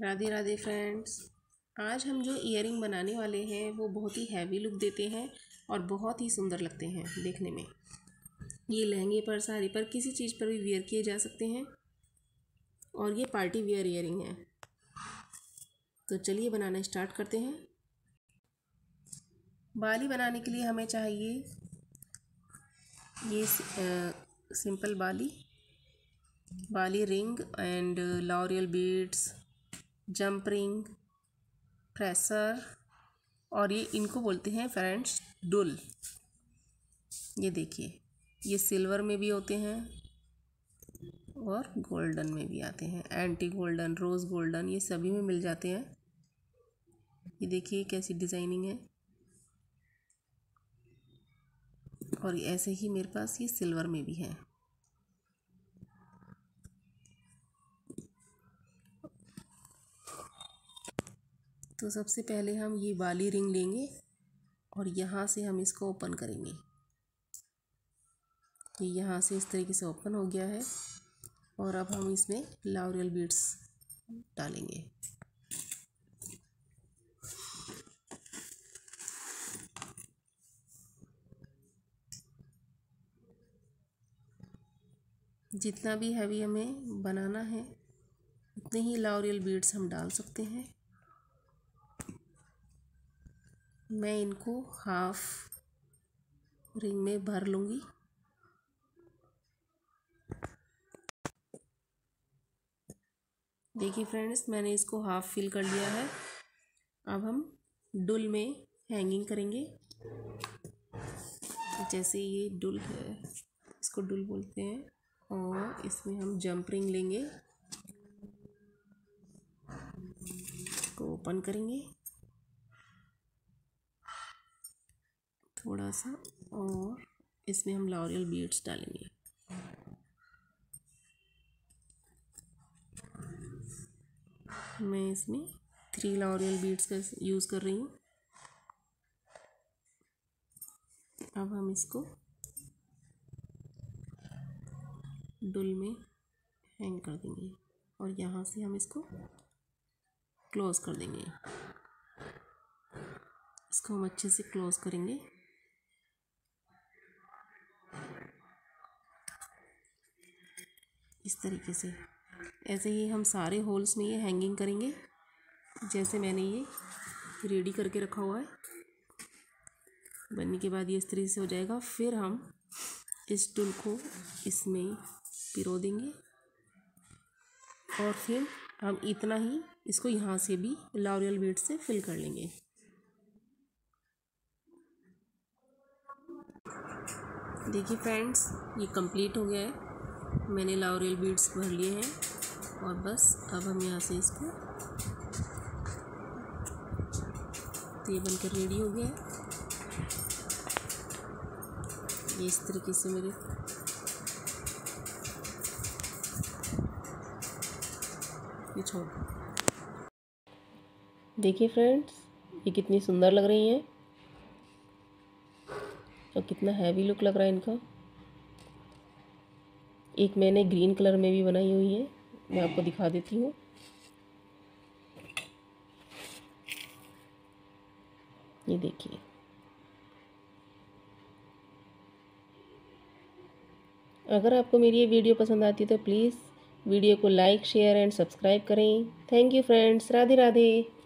Radhe Radhe friends, आज हम जो ईयरिंग बनाने वाले हैं वो बहुत ही हैवी लुक देते हैं और बहुत ही सुंदर लगते हैं देखने में। ये लहंगे पर, साड़ी पर, किसी चीज़ पर भी वेयर किए जा सकते हैं और ये पार्टी वेयर ईयरिंग है। तो चलिए बनाना स्टार्ट करते हैं। बाली बनाने के लिए हमें चाहिए ये सिंपल बाली रिंग एंड लॉरियल बीड्स, जंप रिंग, प्रेसर और ये इनको बोलते हैं फ्रेंड्स डुल। ये देखिए, ये सिल्वर में भी होते हैं और गोल्डन में भी आते हैं। एंटी गोल्डन, रोज़ गोल्डन, ये सभी में मिल जाते हैं। ये देखिए कैसी डिज़ाइनिंग है। और ऐसे ही मेरे पास ये सिल्वर में भी है। तो सबसे पहले हम ये वाली रिंग लेंगे और यहाँ से हम इसको ओपन करेंगे। ये यहाँ से इस तरीके से ओपन हो गया है और अब हम इसमें लॉरियल बीड्स डालेंगे। जितना भी हैवी हमें बनाना है उतने ही लॉरियल बीड्स हम डाल सकते हैं। मैं इनको हाफ रिंग में भर लूँगी। देखिए फ्रेंड्स, मैंने इसको हाफ फिल कर लिया है। अब हम डुल में हैंगिंग करेंगे। जैसे ये डुल है, इसको डुल बोलते हैं। और इसमें हम जंप रिंग लेंगे, इसको ओपन करेंगे थोड़ा सा और इसमें हम लॉरियल बीड्स डालेंगे। मैं इसमें 3 लॉरियल बीड्स का यूज़ कर रही हूँ। अब हम इसको डुल में हैंग कर देंगे और यहाँ से हम इसको क्लोज़ कर देंगे। इसको हम अच्छे से क्लोज़ करेंगे। इस तरीके से ऐसे ही हम सारे होल्स में ये हैंगिंग करेंगे, जैसे मैंने ये रेडी करके रखा हुआ है। बनने के बाद ये इस तरीके से हो जाएगा। फिर हम इस डुल को इसमें पिरो देंगे और फिर हम इतना ही इसको यहाँ से भी लॉरियल बीड से फिल कर लेंगे। देखिए फ्रेंड्स, ये कंप्लीट हो गया है। मैंने लॉरियल बीड्स भर लिए हैं और बस अब हम यहाँ से इसको, तो ये बनकर रेडी हो गया है। ये इस तरीके से मेरे ये छोड़। देखिए फ्रेंड्स, ये कितनी सुंदर लग रही हैं और कितना हैवी लुक लग रहा है इनका। एक मैंने ग्रीन कलर में भी बनाई हुई है, मैं आपको दिखा देती हूँ। ये देखिए, अगर आपको मेरी ये वीडियो पसंद आती है तो प्लीज़ वीडियो को लाइक, शेयर एंड सब्सक्राइब करें। Thank you friends, Radhe Radhe.